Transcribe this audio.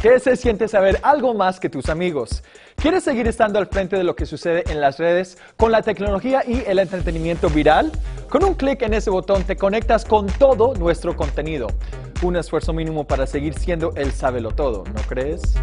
¿Qué se siente saber algo más que tus amigos? ¿Quieres seguir estando al frente de lo que sucede en las redes con la tecnología y el entretenimiento viral? Con un clic en ese botón te conectas con todo nuestro contenido. Un esfuerzo mínimo para seguir siendo el sábelo todo, ¿no crees?